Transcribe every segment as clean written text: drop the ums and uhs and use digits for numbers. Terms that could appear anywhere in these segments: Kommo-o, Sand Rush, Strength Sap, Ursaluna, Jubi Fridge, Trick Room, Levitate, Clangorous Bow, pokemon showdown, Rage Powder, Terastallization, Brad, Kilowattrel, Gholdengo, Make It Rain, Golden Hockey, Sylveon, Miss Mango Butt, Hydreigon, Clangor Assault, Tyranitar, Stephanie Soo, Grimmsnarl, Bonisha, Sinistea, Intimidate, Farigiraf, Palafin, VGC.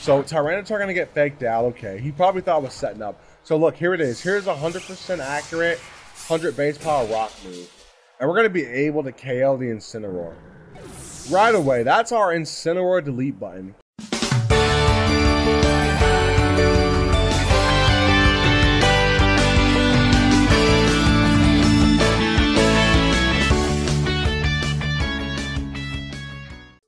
So Tyranitar going to get faked out. Okay, he probably thought it was setting up. So look, here it is. Here's a 100% accurate, 100 base power rock move. And we're going to be able to KO the Incineroar. Right away, that's our Incineroar delete button.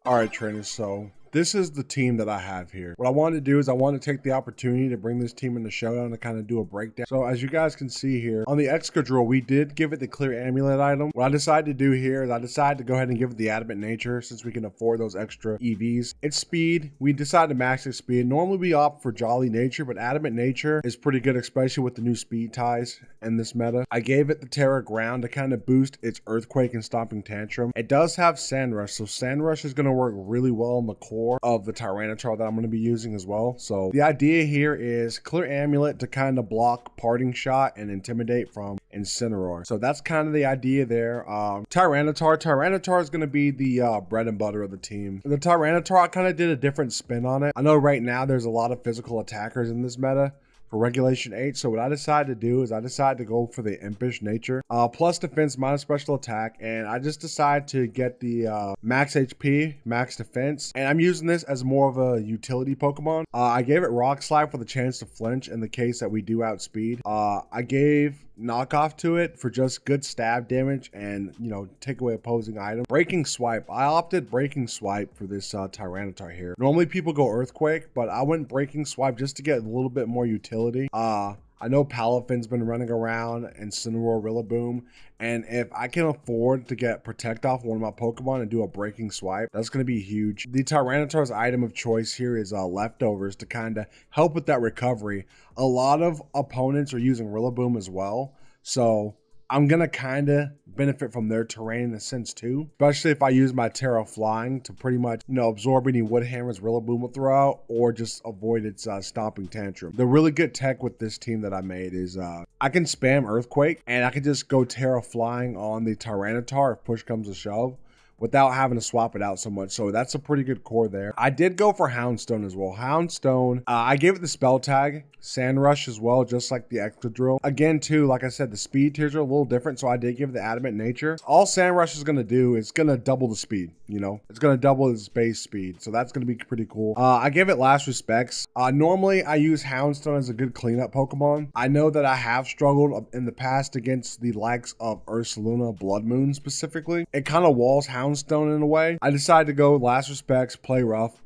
Alright trainers, so this is the team that I have here. What I wanted to do is I wanted to take the opportunity to bring this team into showdown to kind of do a breakdown. So as you guys can see here, on the Excadrill, we did give it the clear amulet item. What I decided to do here is I decided to go ahead and give it the adamant nature since we can afford those extra EVs. Its speed, we decided to max its speed. Normally we opt for jolly nature, but adamant nature is pretty good, especially with the new speed ties in this meta. I gave it the Terra ground to kind of boost its earthquake and stomping tantrum. It does have Sand Rush, so Sand Rush is going to work really well in the core of the Tyranitar that I'm going to be using as well. So the idea here is clear amulet to kind of block parting shot and intimidate from Incineroar. So that's kind of the idea there. Tyranitar is going to be the bread and butter of the team. The Tyranitar, I kind of did a different spin on it. I know right now there's a lot of physical attackers in this meta for Regulation H, so what I decided to do is I decided to go for the impish nature, plus defense, minus special attack, and I just decided to get the max HP, max defense, and I'm using this as more of a utility Pokemon. I gave it Rock Slide for the chance to flinch in the case that we do outspeed. I gave Knockoff to it for just good stab damage and, you know, take away opposing item. Breaking Swipe, I opted Breaking Swipe for this Tyranitar here. Normally people go Earthquake, but I went Breaking Swipe just to get a little bit more utility. I know Palafin's been running around and Incineroar, Rillaboom, and if I can afford to get Protect off one of my Pokemon and do a Breaking Swipe, that's going to be huge. The Tyranitar's item of choice here is Leftovers to kind of help with that recovery. A lot of opponents are using Rillaboom as well, so I'm going to kind of benefit from their terrain in a sense too, especially if I use my Terra Flying to pretty much, you know, absorb any wood hammers Rillaboom will throw out or just avoid its stomping tantrum. The really good tech with this team that I made is I can spam Earthquake and I can just go Terra Flying on the Tyranitar if push comes to shove without having to swap it out so much. So that's a pretty good core there. I did go for Houndstone as well. Houndstone, I gave it the spell tag, Sand Rush as well, just like the Excadrill. Again, too, like I said, the speed tiers are a little different, so I did give it the adamant nature. All Sand Rush is gonna do is gonna double the speed, you know? It's gonna double its base speed, so that's gonna be pretty cool. I gave it Last Respects. Normally, I use Houndstone as a good cleanup Pokemon. I know that I have struggled in the past against the likes of Ursaluna, Blood Moon specifically. It kind of walls Houndstone in a way. I decided to go Last Respects, play rough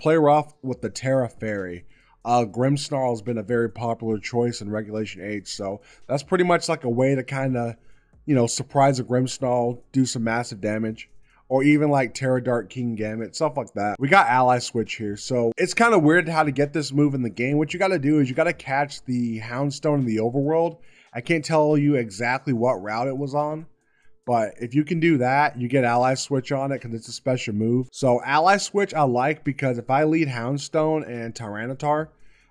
with the Terra Fairy. Grimmsnarl has been a very popular choice in Regulation H, so that's pretty much like a way to kind of, you know, surprise a Grimmsnarl, do some massive damage, or even like Terra Dart, King Gambit, stuff like that. We got Ally Switch here, so it's kind of weird how to get this move in the game. What you got to do is you got to catch the Houndstone in the overworld. I can't tell you exactly what route it was on, but if you can do that, you get Ally Switch on it because it's a special move. So Ally Switch I like because if I lead Houndstone and Tyranitar,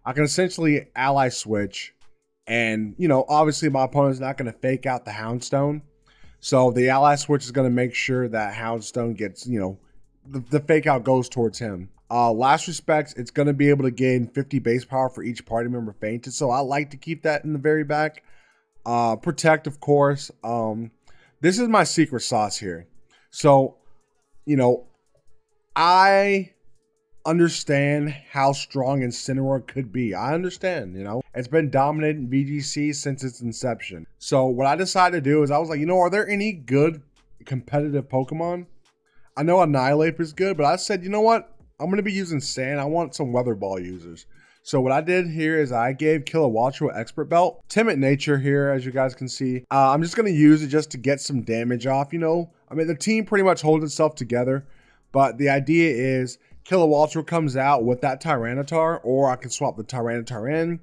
I can essentially Ally Switch. And, you know, obviously my opponent's not going to fake out the Houndstone. So the Ally Switch is going to make sure that Houndstone gets, you know, the fake out goes towards him. Last Respects, it's going to be able to gain 50 base power for each party member fainted. So I like to keep that in the very back. Protect, of course. This is my secret sauce here. So, you know, I understand how strong Incineroar could be. I understand, you know. It's been dominant in VGC since its inception. So what I decided to do is I was like, you know, are there any good competitive Pokemon? I know Annihilate is good, but I said, you know what? I'm going to be using Sand. I want some Weather Ball users. So what I did here is I gave Kilowattrel Expert Belt. Timid Nature here, as you guys can see. I'm just going to use it just to get some damage off, you know. I mean, the team pretty much holds itself together. But the idea is Kilowattrel comes out with that Tyranitar, or I can swap the Tyranitar in.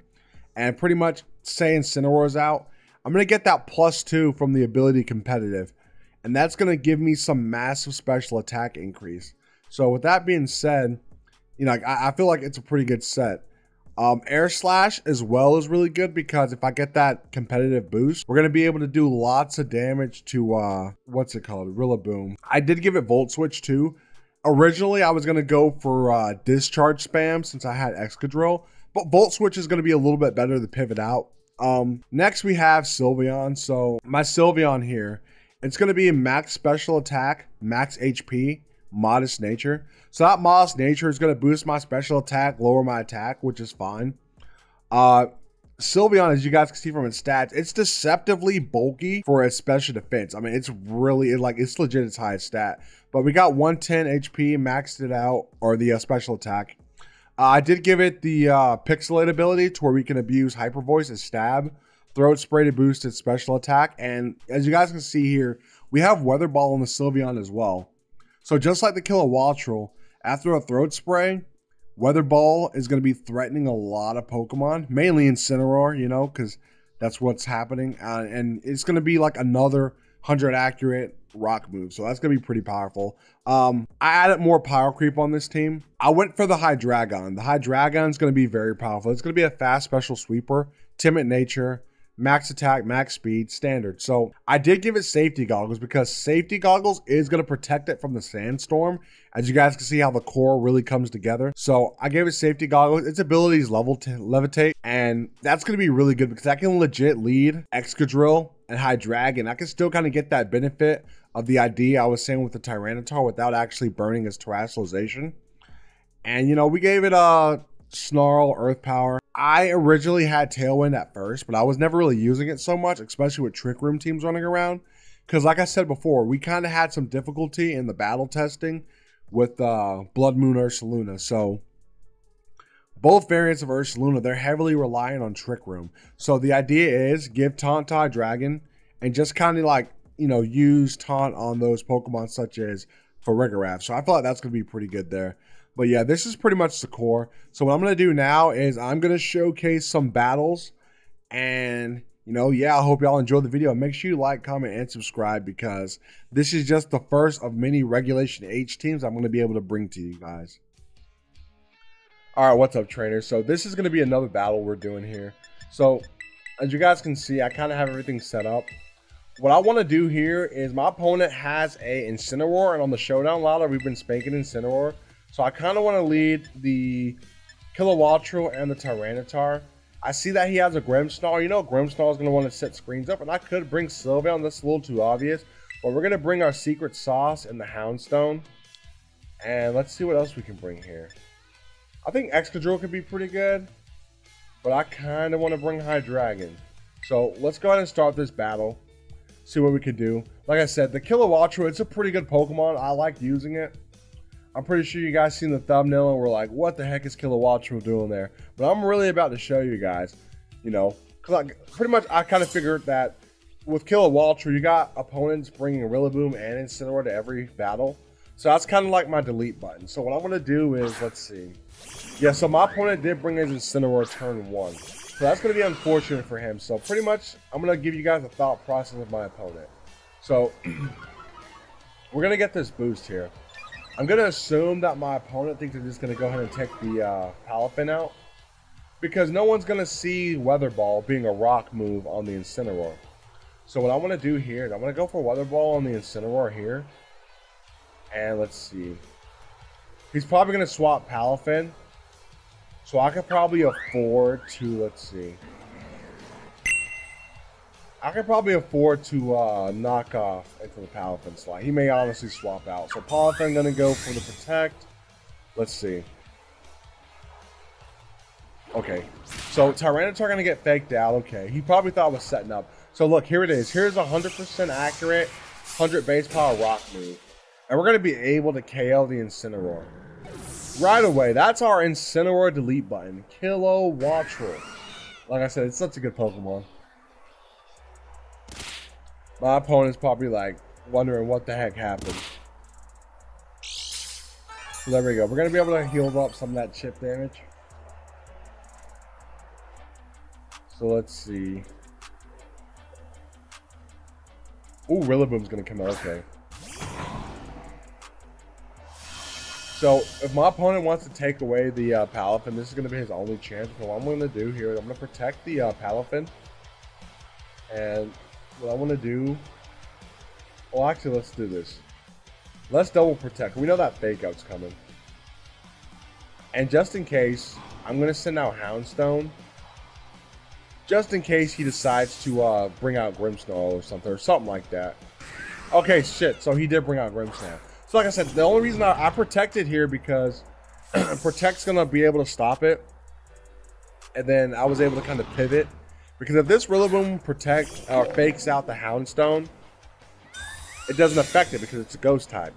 And pretty much say Incineroar's out. I'm going to get that +2 from the ability Competitive. And that's going to give me some massive special attack increase. So with that being said, you know, I feel like it's a pretty good set. Air Slash as well is really good because if I get that competitive boost, we're going to be able to do lots of damage to, what's it called? Rillaboom. I did give it Volt Switch too. Originally, I was going to go for Discharge Spam since I had Excadrill, but Volt Switch is going to be a little bit better to pivot out. Next, we have Sylveon. So my Sylveon here, it's going to be max special attack, max HP, modest nature. So that modest nature is going to boost my special attack, lower my attack, which is fine. Sylveon, as you guys can see from its stats, it's deceptively bulky for its special defense. I mean, it's really, like, it's legit its highest stat. But we got 110 HP, maxed it out, or the special attack. I did give it the Pixelate ability to where we can abuse Hyper Voice and Stab, Throat Spray to boost its special attack. And as you guys can see here, we have Weather Ball on the Sylveon as well. So just like the Kilowattrel, after a Throat Spray, Weather Ball is going to be threatening a lot of Pokemon, mainly Incineroar, you know, because that's what's happening. And it's going to be like another 100 accurate rock move. So that's going to be pretty powerful. I added more power creep on this team. I went for the Hydreigon. The Hydreigon is going to be very powerful. It's going to be a fast special sweeper, timid nature, max attack, max speed, standard. So I did give it safety goggles because safety goggles is going to protect it from the sandstorm. As you guys can see how the core really comes together. So I gave it safety goggles. Its ability is levitate. And that's going to be really good because I can legit lead Excadrill and Hydreigon. I can still kind of get that benefit of the idea I was saying with the Tyranitar without actually burning its Terastallization. And, you know, we gave it a Snarl, Earth Power. I originally had Tailwind at first, but I was never really using it so much, especially with Trick Room teams running around. Because like I said before, we kind of had some difficulty in the battle testing with Blood Moon Ursaluna. So both variants of Ursaluna, they're heavily reliant on Trick Room. So the idea is give Taunt to Hydreigon and just kind of like, you know, use Taunt on those Pokemon such as Farigiraf. So I feel like that's going to be pretty good there. But yeah, this is pretty much the core. So what I'm going to do now is I'm going to showcase some battles. And, you know, yeah, I hope y'all enjoyed the video. Make sure you like, comment, and subscribe because this is just the first of many Regulation H teams I'm going to be able to bring to you guys. All right, what's up, trainers? So this is going to be another battle we're doing here. So as you guys can see, I kind of have everything set up. What I want to do here is my opponent has a Incineroar. And on the Showdown Ladder, we've been spanking Incineroar. So I kind of want to lead the Kilowattrel and the Tyranitar. I see that he has a Grimmsnarl. You know Grimmsnarl is going to want to set screens up. And I could bring Sylveon. That's a little too obvious. But we're going to bring our secret sauce and the Houndstone. And let's see what else we can bring here. I think Excadrill could be pretty good. But I kind of want to bring Hydreigon. So let's go ahead and start this battle. See what we can do. Like I said, the Kilowattrel, it's a pretty good Pokemon. I like using it. I'm pretty sure you guys seen the thumbnail and were like, what the heck is Kilowattrel doing there? But I'm really about to show you guys, you know, because pretty much I kind of figured that with Kilowattrel, you got opponents bringing Rillaboom and Incineroar to every battle. So that's kind of like my delete button. So what I'm going to do is, let's see. Yeah, so my opponent did bring his Incineroar turn one. So that's going to be unfortunate for him. So pretty much I'm going to give you guys a thought process of my opponent. So we're going to get this boost here. I'm going to assume that my opponent thinks they're just going to go ahead and take the Palafin out. Because no one's going to see Weather Ball being a rock move on the Incineroar. So what I want to do here is I'm going to go for Weather Ball on the Incineroar here. And let's see. He's probably going to swap Palafin. So I could probably afford to, let's see. I could probably afford to knock off into the Palafin slot. He may honestly swap out. So Palafin gonna go for the protect. Let's see. Okay. So Tyranitar gonna get faked out. Okay. He probably thought it was setting up. So look, here it is. Here's a 100% accurate, 100 base power rock move. And we're gonna be able to KO the Incineroar. Right away. That's our Incineroar delete button. Kilowattrel. Like I said, it's such a good Pokemon. My opponent's probably like wondering what the heck happened. So there we go. We're going to be able to heal up some of that chip damage. So let's see. Ooh, Rillaboom's going to come out. Okay. So if my opponent wants to take away the Palafin, this is going to be his only chance. So what I'm going to do here is I'm going to protect the Palafin. And what I want to do, well, actually, let's do this. Let's double protect. We know that fake out's coming. And just in case, I'm going to send out Houndstone. Just in case he decides to bring out Grimmsnarl or something like that. Okay, shit. So he did bring out Grimmsnarl. So like I said, the only reason I protected here because protect's going to be able to stop it. And then I was able to kind of pivot. Because if this Rillaboom protect fakes out the Houndstone, it doesn't affect it because it's a ghost type.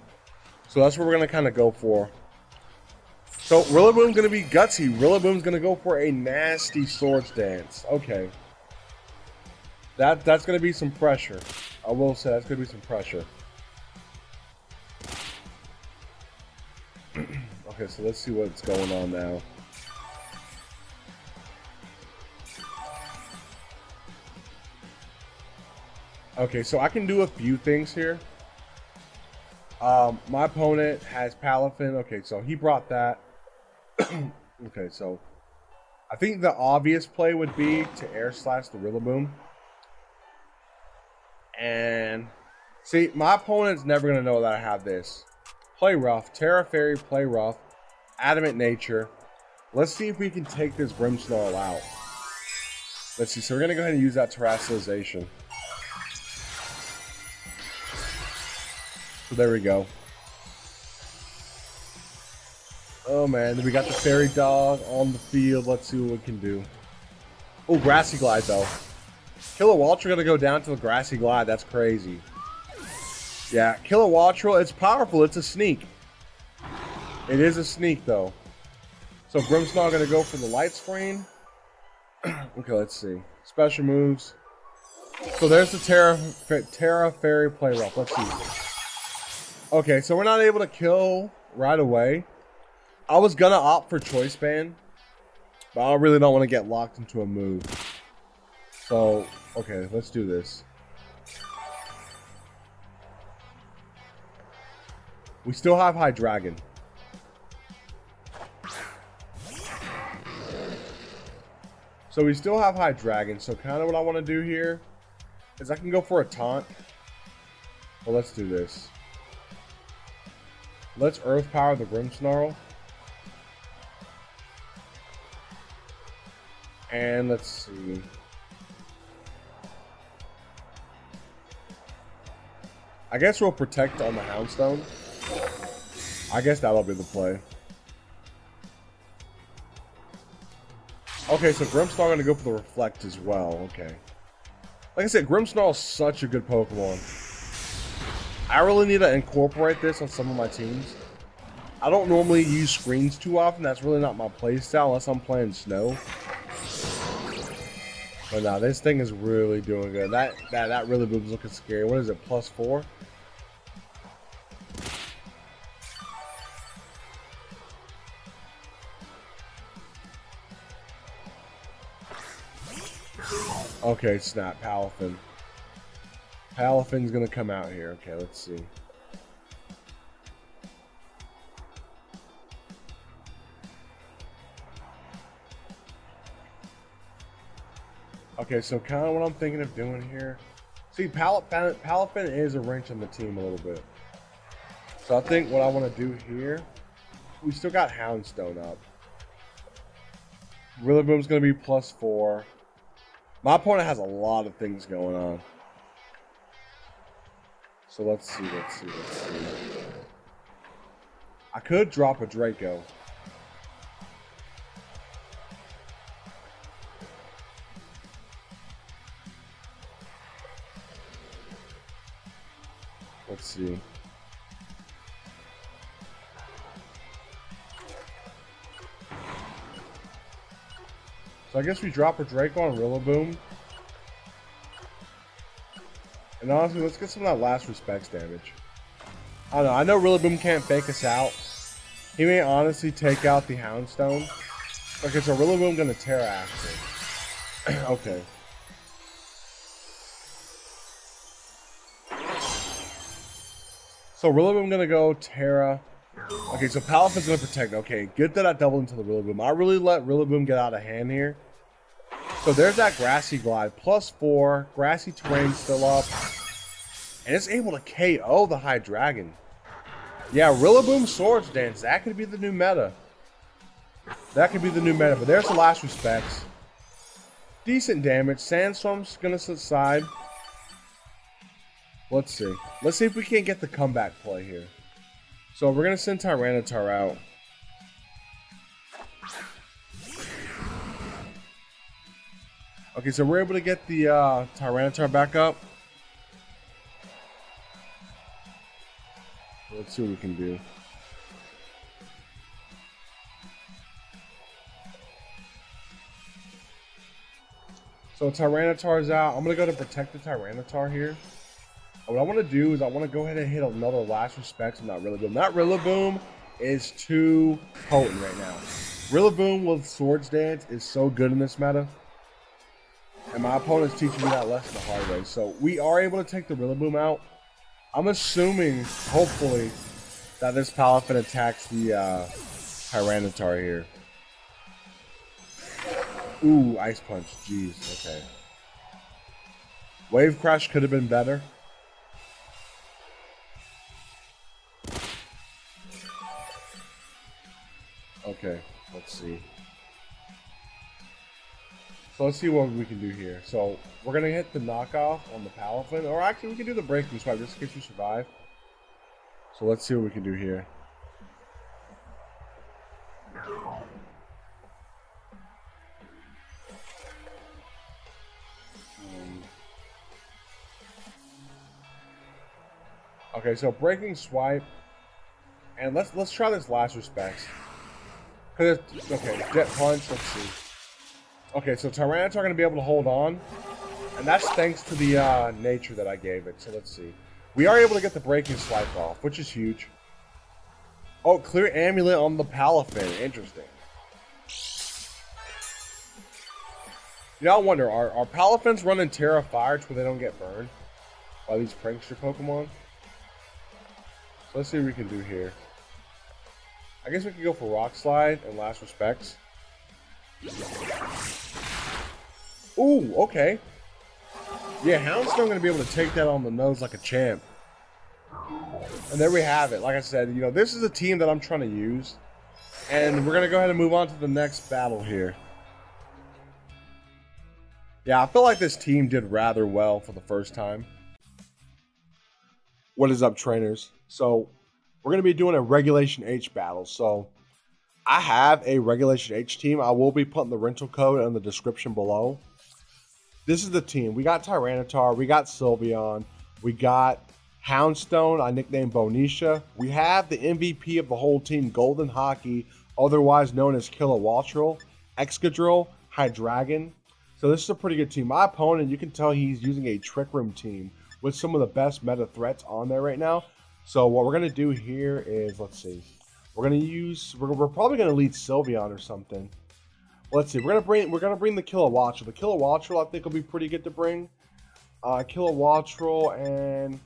So that's what we're going to kind of go for. So Rillaboom's going to be gutsy. Rillaboom's going to go for a nasty Swords Dance. Okay. That's going to be some pressure. I will say that's going to be some pressure. Okay, so let's see what's going on now. Okay, so I can do a few things here. My opponent has Palafin. Okay, so he brought that. Okay, so I think the obvious play would be to air slash the Rillaboom. And see, my opponent's never going to know that I have this. Play rough. Terra Fairy, play rough. Adamant Nature. Let's see if we can take this Grimmsnarl out. Let's see. So we're going to go ahead and use that Terastallization. So there we go. Oh man, we got the fairy dog on the field. Let's see what we can do. Oh, Grassy Glide though. Kilowattrel gonna go down to a Grassy Glide. That's crazy. Yeah, Kilowattrel, it's powerful. It's a sneak. It is a sneak though. So Grimmsnarl gonna go for the light screen. Okay, let's see. Special moves. So there's the Terra Fairy play rough. Let's see. Okay, so we're not able to kill right away. I was going to opt for Choice Band, but I really don't want to get locked into a move. So, okay, let's do this. We still have Hydreigon. So we still have Hydreigon, so kind of what I want to do here is I can go for a taunt. Well, let's do this. Let's Earth Power the Grimmsnarl. And let's see. I guess we'll protect on the Houndstone. I guess that'll be the play. Okay, so Grimmsnarl gonna go for the Reflect as well. Okay. Like I said, Grimmsnarl is such a good Pokemon. I really need to incorporate this on some of my teams. I don't normally use screens too often. That's really not my playstyle unless I'm playing Snow. But now this thing is really doing good. That really boom's looking scary. What is it? +4? Okay, snap, Palafin. Palafin's gonna come out here. Okay, let's see. Okay, so kind of what I'm thinking of doing here. See, Palafin is a wrench on the team a little bit. So I think what I want to do here, we still got Houndstone up. Rillaboom's gonna be +4. My opponent has a lot of things going on. So let's see. I could drop a Draco. Let's see. So I guess we drop a Draco on Rillaboom. And honestly, let's get some of that last respects damage. I don't know. I know Rillaboom can't fake us out. He may honestly take out the Houndstone. Okay, so Rillaboom gonna Terra after. Okay. So Rillaboom gonna go Terra. Okay, so Palafin's gonna protect. Okay, good that I doubled into the Rillaboom. I really let Rillaboom get out of hand here. So there's that Grassy Glide, +4, Grassy Terrain still up, and it's able to KO the Hydreigon. Yeah, Rillaboom Swords Dance. That could be the new meta. That could be the new meta, but there's the last respects. Decent damage. Sandstorm's gonna subside. Let's see. Let's see if we can't get the comeback play here. So we're gonna send Tyranitar out. Okay, so we're able to get the Tyranitar back up. Let's see what we can do. So Tyranitar's out. I'm going to go to protect the Tyranitar here. And what I want to do is I want to go ahead and hit another Last Respects and not Rillaboom. Not Rillaboom is too potent right now. Rillaboom with Swords Dance is so good in this meta. And my opponent's teaching me that lesson the hard way. So we are able to take the Rillaboom out. I'm assuming, hopefully, that this Palafin attacks the Tyranitar here. Ooh, Ice Punch. Jeez, okay. Wave Crash could have been better. Okay, let's see. So let's see what we can do here. So we're going to hit the knockoff on the Palafin. Or actually, we can do the breakthrough swipe just in case we survive. So let's see what we can do here. Okay, so breaking swipe. And let's try this Last Respects. Okay, Jet Punch. Let's see. Okay, so Tyranitar are going to be able to hold on, and that's thanks to the nature that I gave it. So let's see. We are able to get the breaking swipe off, which is huge. Oh, clear amulet on the Palafin. Interesting. You know, I wonder, are Palafins running Terra Fire to where they don't get burned by these prankster Pokemon? So let's see what we can do here. I guess we can go for Rock Slide and Last Respects. Ooh, okay. Yeah, Houndstone gonna be able to take that on the nose like a champ. And there we have it. Like I said, you know, this is a team that I'm trying to use. And we're gonna go ahead and move on to the next battle here. Yeah, I feel like this team did rather well for the first time. What is up, trainers? So, we're gonna be doing a Regulation H battle, so I have a Regulation H team. I will be putting the rental code in the description below. This is the team. We got Tyranitar. We got Sylveon. We got Houndstone. I nicknamed Bonisha. We have the MVP of the whole team, Golden Hockey, otherwise known as Kilowattrel, Excadrill, Hydreigon. So this is a pretty good team. My opponent, you can tell he's using a Trick Room team with some of the best meta threats on there right now. So what we're going to do here is, let's see. We're gonna use. We're probably gonna lead Sylveon or something. Let's see. We're gonna bring the Kilowattrel. The Kilowattrel I think will be pretty good to bring. Kilowattrel, and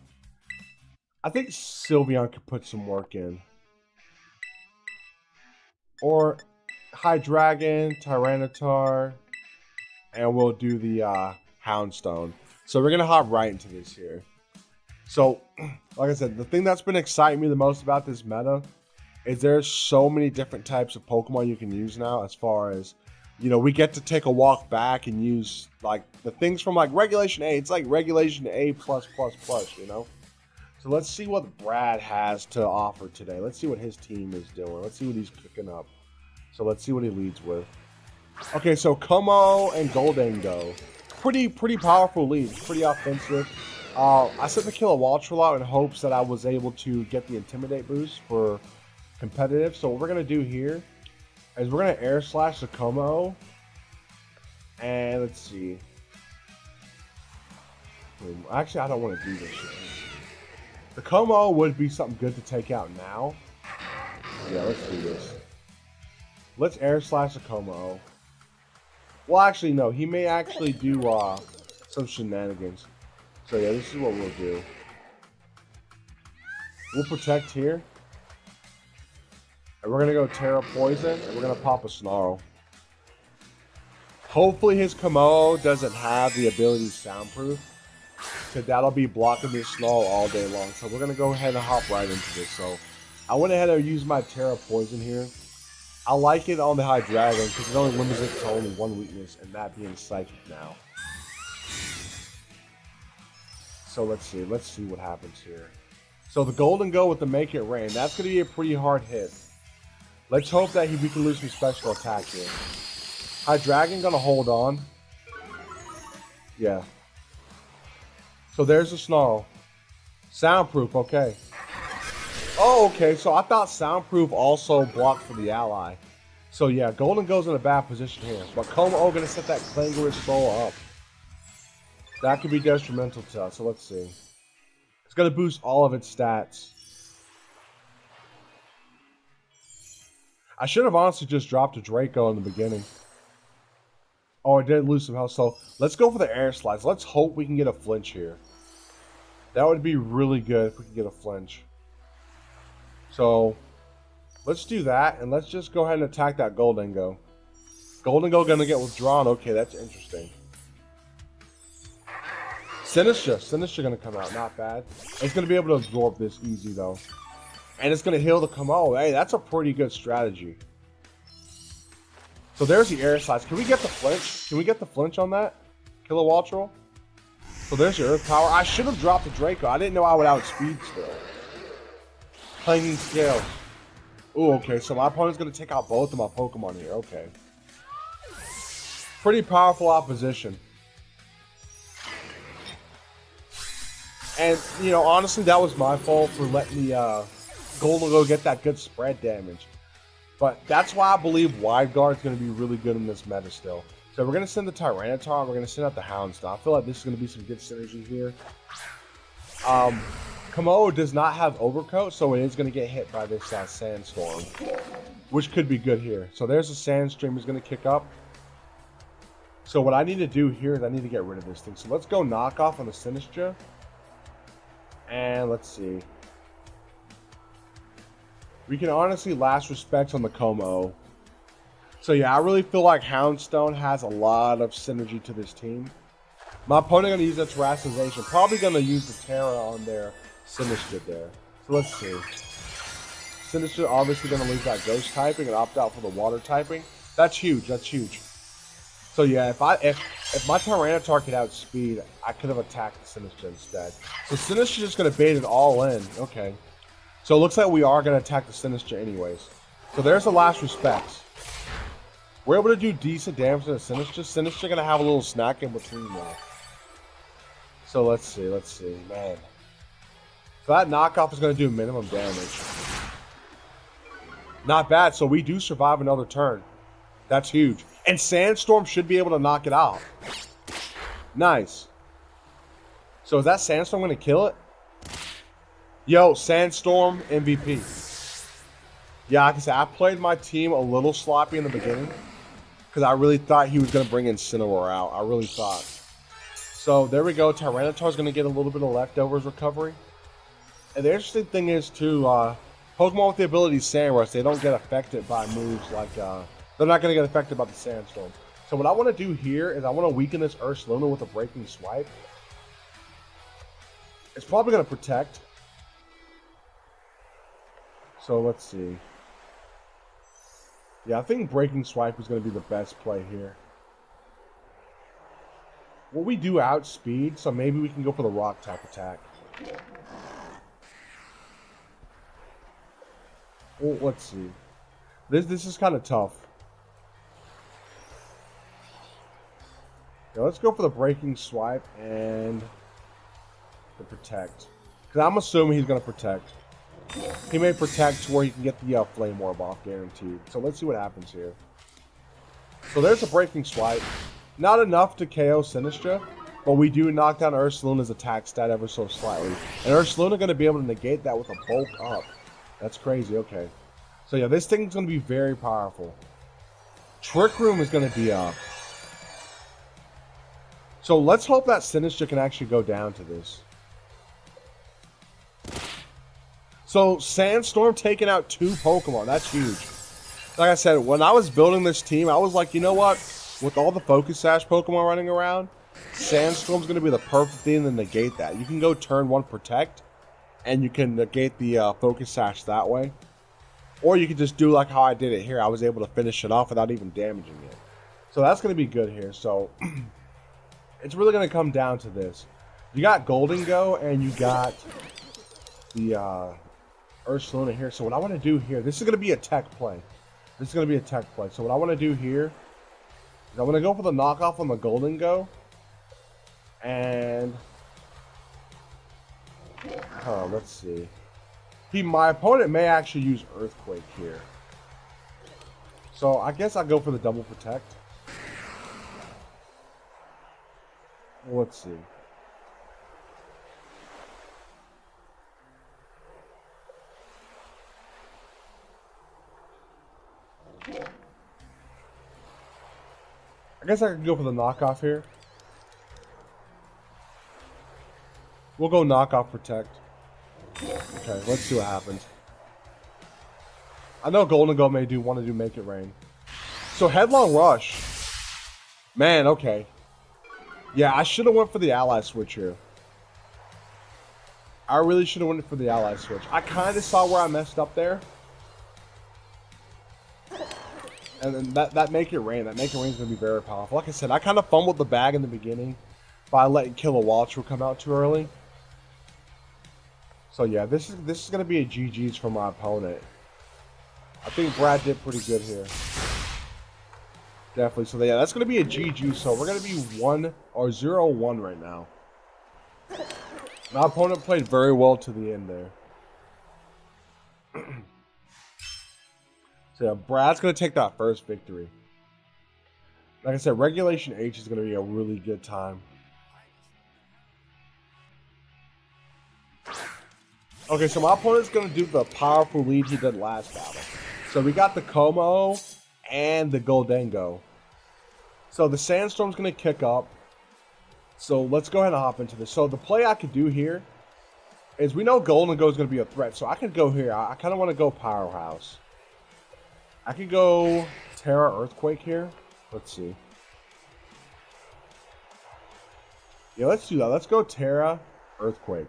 I think Sylveon could put some work in. Or Hydreigon, Tyranitar, and we'll do the Houndstone. So we're gonna hop right into this here. So, like I said, the thing that's been exciting me the most about this meta is there's so many different types of Pokemon you can use now, as far as, you know, we get to take a walk back and use, like, the things from, like, Regulation A. It's like Regulation A+++, you know? So let's see what Brad has to offer today. Let's see what his team is doing. Let's see what he's cooking up. So let's see what he leads with. Okay, so Kommo-o and Gholdengo. Pretty powerful leads. Pretty offensive. I sent the Kilowattrel out in hopes that I was able to get the Intimidate boost for Competitive. So what we're gonna do here is we're gonna air slash the Kommo-o, and let's see. Actually, I don't want to do this shit. The Kommo-o would be something good to take out now. Yeah, let's do this. Let's air slash the Kommo-o. Well, actually, no. He may actually do some shenanigans. So yeah, this is what we'll do. We'll protect here. And we're going to go Terra Poison, and we're going to pop a Snarl. Hopefully his Kommo-o doesn't have the ability soundproof, so that'll be blocking this Snarl all day long. So we're going to go ahead and hop right into this. So I went ahead and used my Terra Poison here. I like it on the Hydreigon because it only limits it to only one weakness, and that being Psychic now. So let's see what happens here. So the Gholdengo with the Make It Rain, that's going to be a pretty hard hit. Let's hope that we can lose some special attack here. Hydreigon going to hold on. Yeah. So there's the Snarl. Soundproof, okay. Oh, okay, so I thought Soundproof also blocked for the ally. So yeah, Gholdengo's in a bad position here. But Kommo-o going to set that Clangorous Bow up. That could be detrimental to us, so let's see. It's going to boost all of its stats. I should have honestly just dropped a Draco in the beginning. Oh, I did lose some health, so let's go for the air slides. Let's hope we can get a flinch here. That would be really good if we could get a flinch. So let's do that, and let's just go ahead and attack that Gholdengo. Gholdengo going to get withdrawn. Okay, that's interesting. Sinistea going to come out. Not bad. It's going to be able to absorb this easy, though. And it's going to heal the Kommo-o. Hey, that's a pretty good strategy. So there's the air slides. Can we get the flinch? Can we get the flinch on that? Kilowattrel? So there's your earth power. I should have dropped the Draco. I didn't know I would outspeed still. Clanging scales. Ooh, okay. So my opponent's going to take out both of my Pokemon here. Okay. Pretty powerful opposition. And, you know, honestly, that was my fault for letting the Gholdengo get that good spread damage. But that's why I believe Wide Guard is going to be really good in this meta still. So we're going to send the Tyranitar and we're going to send out the Houndstone. I feel like this is going to be some good synergy here. Kommo-o does not have Overcoat, so it is going to get hit by this Sandstorm, which could be good here. So there's a Sandstream is going to kick up. So what I need to do here is I need to get rid of this thing. So let's go knock off on the Sinistcha. And let's see. We can honestly last respects on the Kommo-o. So yeah, I really feel like Houndstone has a lot of synergy to this team. My opponent going to use that Terastallization. Probably going to use the Terra on their Sinistea there. So let's see. Sinistea obviously going to lose that Ghost typing and opt out for the Water typing. That's huge. That's huge. So yeah, if my Tyranitar could outspeed, I could have attacked the Sinistea instead. So Sinistea just going to bait it all in. Okay. So it looks like we are going to attack the Sinistea anyways. So there's the last respects. We're able to do decent damage to the Sinistea. Sinistea going to have a little snack in between now. So let's see, man. So that knockoff is going to do minimum damage. Not bad, so we do survive another turn. That's huge. And Sandstorm should be able to knock it out. Nice. So is that Sandstorm going to kill it? Yo, Sandstorm MVP. Yeah, like I said, I played my team a little sloppy in the beginning because I really thought he was going to bring Incineroar out. I really thought. So there we go. Tyranitar's going to get a little bit of leftovers recovery. And the interesting thing is, too, Pokemon with the ability Sand Rush, they don't get affected by moves like... They're not going to get affected by the Sandstorm. So what I want to do here is I want to weaken this Ursaluna with a Breaking Swipe. It's probably going to protect. So let's see. Yeah, I think Breaking Swipe is going to be the best play here. Well, we do outspeed, so maybe we can go for the Rock type attack. Well, let's see. This is kind of tough. Yeah, let's go for the Breaking Swipe and the Protect. Because I'm assuming he's going to Protect. He may Protect to where he can get the Flame Orb off, guaranteed. So let's see what happens here. So there's a Breaking Swipe. Not enough to KO Sinistea, but we do knock down Ursaluna's attack stat ever so slightly. And Ursaluna going to be able to negate that with a Bulk Up. That's crazy, okay. So yeah, this thing's going to be very powerful. Trick Room is going to be up. So let's hope that Sinistea can actually go down to this. So Sandstorm taking out two Pokemon. That's huge. Like I said, when I was building this team, I was like, you know what? With all the Focus Sash Pokemon running around, Sandstorm's going to be the perfect thing to negate that. You can go turn one Protect and you can negate the Focus Sash that way. Or you can just do like how I did it here. I was able to finish it off without even damaging it. So that's going to be good here. So it's really going to come down to this. You got Gholdengo and you got the Ursaluna here. So what I want to do here, this is going to be a tech play. This is going to be a tech play. So what I want to do here is I'm going to go for the knockoff on the Gholdengo. And let's see. My opponent may actually use Earthquake here. So I guess I'll go for the double protect. Let's see. I guess I could go for the knockoff here. We'll go knockoff protect. Okay, let's see what happens. I know Gholdengo may want to do Make It Rain. So Headlong Rush. Man, okay. Yeah, I should have went for the ally switch here. I really should have went for the ally switch. I kind of saw where I messed up there. And then that Make It Rain. That Make It Rain is going to be very powerful. Like I said, I kind of fumbled the bag in the beginning by letting Kilowattrel come out too early. So yeah, this is going to be a GG's for my opponent. I think Brad did pretty good here. Definitely. So yeah, that's going to be a GG. So we're going to be 1 or 0-1 right now. My opponent played very well to the end there. So yeah, Brad's going to take that first victory. Like I said, Regulation H is going to be a really good time. Okay, so my opponent's going to do the powerful lead he did last battle. So we got the Kommo-o and the Gholdengo. So the Sandstorm's going to kick up. So let's go ahead and hop into this. So the play I could do here is we know Gholdengo is going to be a threat. So I could go here. I kind of want to go Powerhouse. I could go Terra Earthquake here. Let's see. Yeah, let's do that. Let's go Terra Earthquake.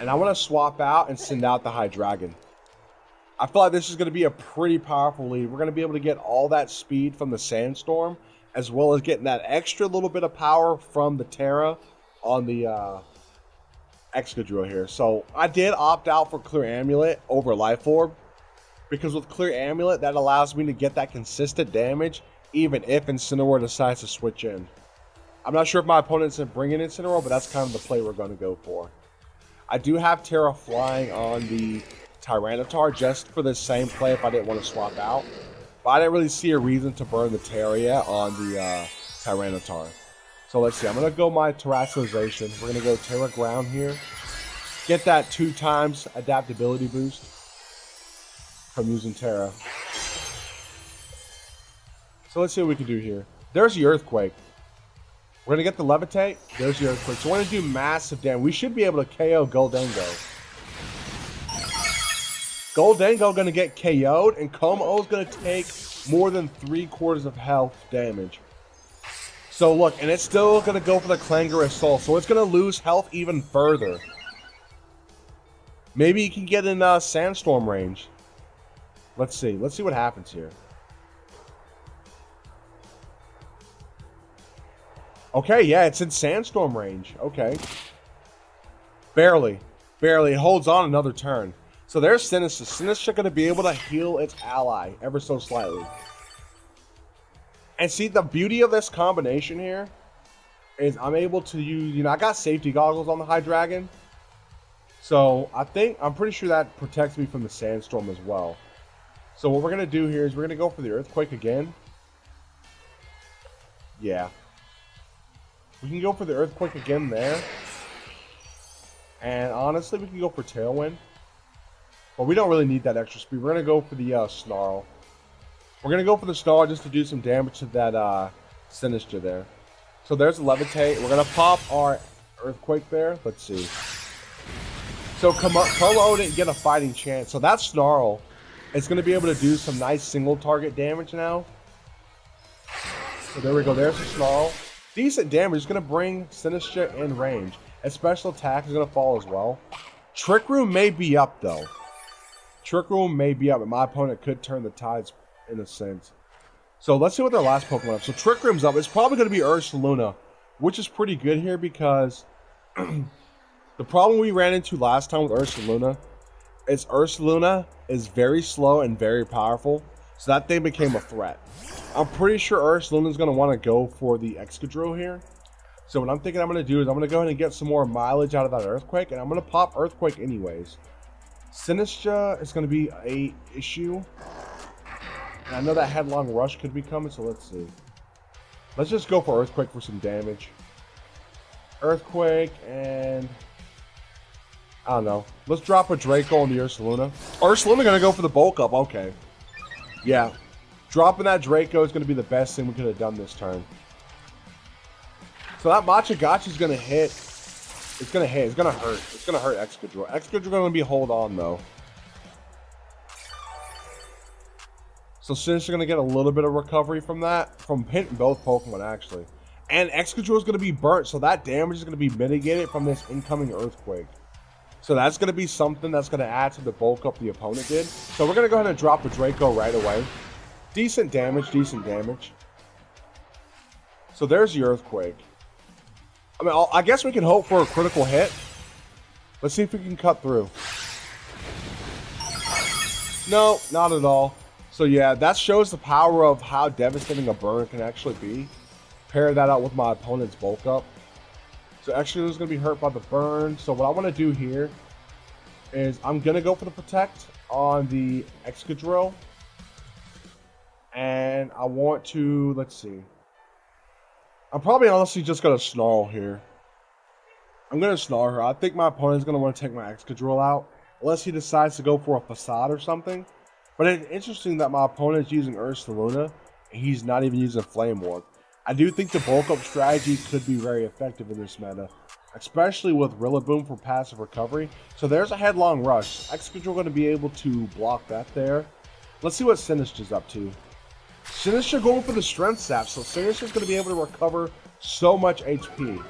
And I want to swap out and send out the Hydreigon. I feel like this is going to be a pretty powerful lead. We're going to be able to get all that speed from the Sandstorm, as well as getting that extra little bit of power from the Terra on the Excadrill here. So I did opt out for Clear Amulet over Life Orb, because with Clear Amulet, that allows me to get that consistent damage, even if Incineroar decides to switch in. I'm not sure if my opponent's bringing Incineroar, but that's kind of the play we're going to go for. I do have Terra flying on the Tyranitar just for the same play if I didn't want to swap out. But I didn't really see a reason to burn the Terra yet on the Tyranitar. So let's see. I'm going to go my Terastallization. We're going to go Terra Ground here. Get that 2x adaptability boost from using Terra. So let's see what we can do here. There's the Earthquake. We're going to get the Levitate. There's the Earthquake. So we're going to do massive damage. We should be able to KO Gholdengo. Gholdengo going to get KO'd, and Kommo-o is going to take more than 3/4 of health damage. So look, and it's still going to go for the Clangor Assault, so it's going to lose health even further. Maybe you can get in Sandstorm range. Let's see. Let's see what happens here. Okay, yeah, it's in Sandstorm range. Okay. Barely. Barely. It holds on another turn. So there's Sinistea. Sinistea going to be able to heal its ally ever so slightly. And see, the beauty of this combination here is I'm able to use... You know, I got safety goggles on the Hydreigon. So I'm pretty sure that protects me from the Sandstorm as well. So what we're going to do here is we're going to go for the Earthquake again. Yeah. We can go for the Earthquake again there. And honestly, we can go for Tailwind. But we don't really need that extra speed. We're going to go for the Snarl. We're going to go for the Snarl just to do some damage to that Sinistea there. So there's Levitate. We're going to pop our Earthquake there. Let's see. So Kommo-o didn't get a fighting chance. So that Snarl is going to be able to do some nice single target damage now. So there we go. There's the Snarl. Decent damage is going to bring Sinistea in range. and special attack is going to fall as well. Trick Room may be up, though. Trick Room may be up, but my opponent could turn the tides in a sense. So let's see what their last Pokemon up. So Trick Room's up. It's probably going to be Ursaluna, which is pretty good here because the problem we ran into last time with Ursaluna is Ursaluna is very slow and very powerful, so that thing became a threat. I'm pretty sure Ursaluna's going to want to go for the Excadrill here. So what I'm thinking I'm going to do is I'm going to go ahead and get some more mileage out of that Earthquake, and I'm going to pop Earthquake anyways. Sinistcha is going to be a issue. And I know that Headlong Rush could be coming, so let's see. Let's just go for Earthquake for some damage. Earthquake and... I don't know. Let's drop a Draco on the Ursaluna. Ursaluna going to go for the bulk up. Okay. Yeah. Dropping that Draco is going to be the best thing we could have done this turn. So that Machagachi is going to hit. It's going to hit. It's going to hurt. It's going to hurt Excadrill. Excadrill going to be hold on, though. So Sinistea going to get a little bit of recovery from that. From hitting both Pokemon, actually. And Excadrill is going to be burnt, so that damage is going to be mitigated from this incoming Earthquake. So that's going to be something that's going to add to the bulk up the opponent did. So we're going to go ahead and drop a Draco right away. Decent damage, decent damage. So there's the Earthquake. I mean, I guess we can hope for a critical hit. Let's see if we can cut through. No, not at all. So yeah, that shows the power of how devastating a burn can actually be. Pair that out with my opponent's bulk up. So actually, it's going to be hurt by the burn. So what I want to do here is I'm going to go for the protect on the Excadrill. And I want to, let's see. I'm probably honestly just going to Snarl here. I'm going to Snarl her. I think my opponent's going to want to take my Excadrill out. Unless he decides to go for a Facade or something. But it's interesting that my opponent's using Ursaluna. And he's not even using Flame Warp. I do think the bulk up strategy could be very effective in this meta. Especially with Rillaboom for passive recovery. So there's a Headlong Rush. Excadrill going to be able to block that there. Let's see what Sinistcha's up to. Sinistea going for the Strength Sap, so Sinistcha's going to be able to recover so much HP.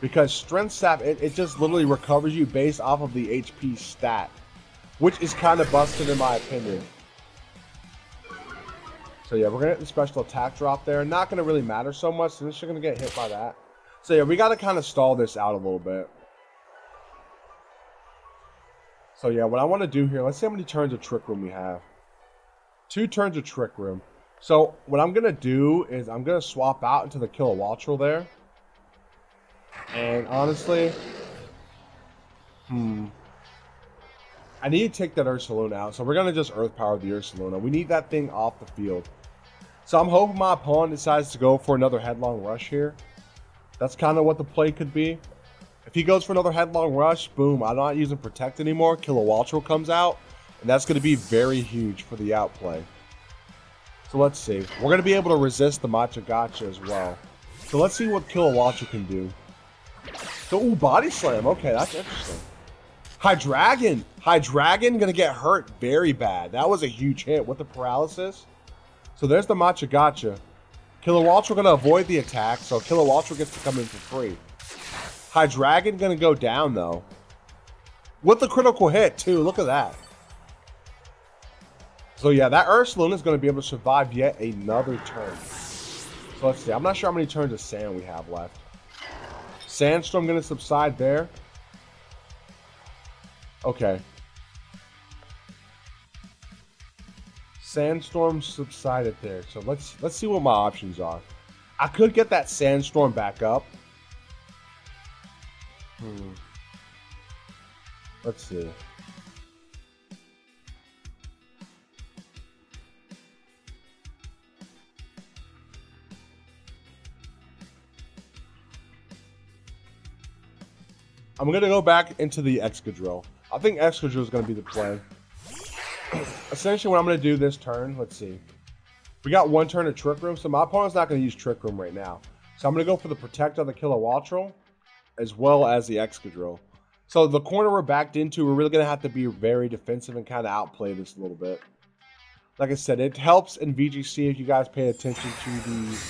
Because Strength Sap, it just literally recovers you based off of the HP stat. Which is kind of busted in my opinion. So yeah, we're going to get the special attack drop there. Not going to really matter so much. Sinistcha's going to get hit by that. So yeah, we got to kind of stall this out a little bit. So yeah, what I want to do here, let's see how many turns of Trick Room we have. 2 turns of Trick Room. So what I'm going to do is I'm going to swap out into the Kilowattrel there. And honestly, I need to take that Ursaluna out. So we're going to just Earth Power the Ursaluna. We need that thing off the field. So I'm hoping my opponent decides to go for another Headlong Rush here. That's kind of what the play could be. If he goes for another Headlong Rush, boom, I'm not using Protect anymore. Kilowattrel comes out, and that's going to be very huge for the outplay. So let's see. We're going to be able to resist the Machagacha as well. So let's see what Kilowattrel can do. So, ooh, Body Slam. Okay, that's interesting. Hydreigon. Hydreigon going to get hurt very bad. That was a huge hit with the paralysis. So there's the Machagacha. Kilowattrel going to avoid the attack, so Kilowattrel gets to come in for free. Hydreigon going to go down, though. With a critical hit, too. Look at that. So yeah, that Ursaluna is going to be able to survive yet another turn. So let's see. I'm not sure how many turns of Sand we have left. Sandstorm going to subside there. Okay. Sandstorm subsided there. So let's see what my options are. I could get that Sandstorm back up. Let's see. I'm going to go back into the Excadrill. I think Excadrill is going to be the play. Essentially, what I'm going to do this turn, let's see. We got 1 turn of Trick Room, so my opponent's not going to use Trick Room right now. So I'm going to go for the Protect on the Kilowattrel, as well as the Excadrill. So the corner we're backed into, we're really going to have to be very defensive and kind of outplay this a little bit. Like I said, it helps in VGC if you guys pay attention to the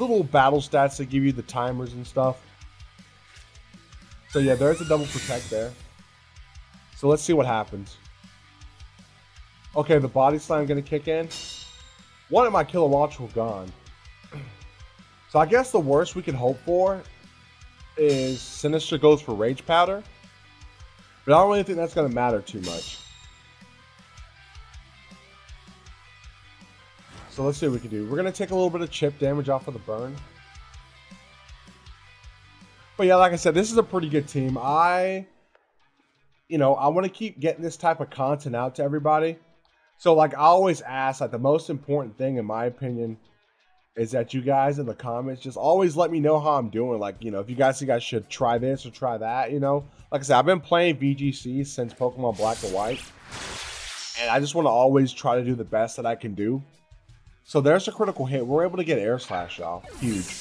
little battle stats that give you the timers and stuff. So yeah, there's a double protect there. So let's see what happens. Okay, the body slam gonna kick in. One of my Kilowattrel gone. So I guess the worst we can hope for is Sinistcha goes for Rage Powder. But I don't really think that's gonna matter too much. So let's see what we can do. We're gonna take a little bit of chip damage off of the burn. But yeah, like I said, this is a pretty good team. I want to keep getting this type of content out to everybody. So like I always ask, like the most important thing in my opinion is that you guys in the comments just always let me know how I'm doing. Like, you know, if you guys should try this or try that, you know. Like I said, I've been playing VGC since Pokemon Black and White. And I just want to always try to do the best that I can do. So there's a critical hit. We're able to get Air Slash off. Huge.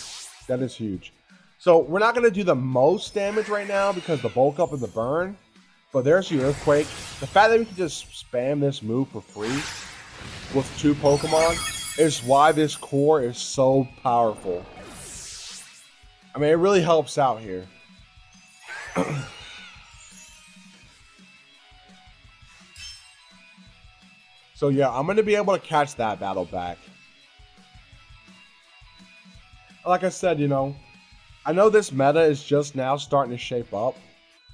That is huge. So we're not going to do the most damage right now because the bulk up and the burn. But there's the Earthquake. The fact that we can just spam this move for free with two Pokemon is why this core is so powerful. I mean, it really helps out here. So yeah, I'm going to be able to catch that battle back. Like I said, you know, I know this meta is just now starting to shape up.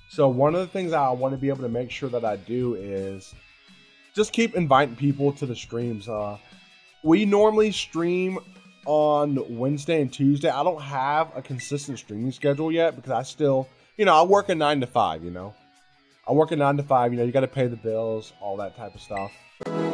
So one of the things I want to be able to make sure that I do is just keep inviting people to the streams. We normally stream on Wednesday and Tuesday. I don't have a consistent streaming schedule yet because I still, you know, I work a 9 to 5, you know. I work a 9 to 5, you know, you got to pay the bills, all that type of stuff.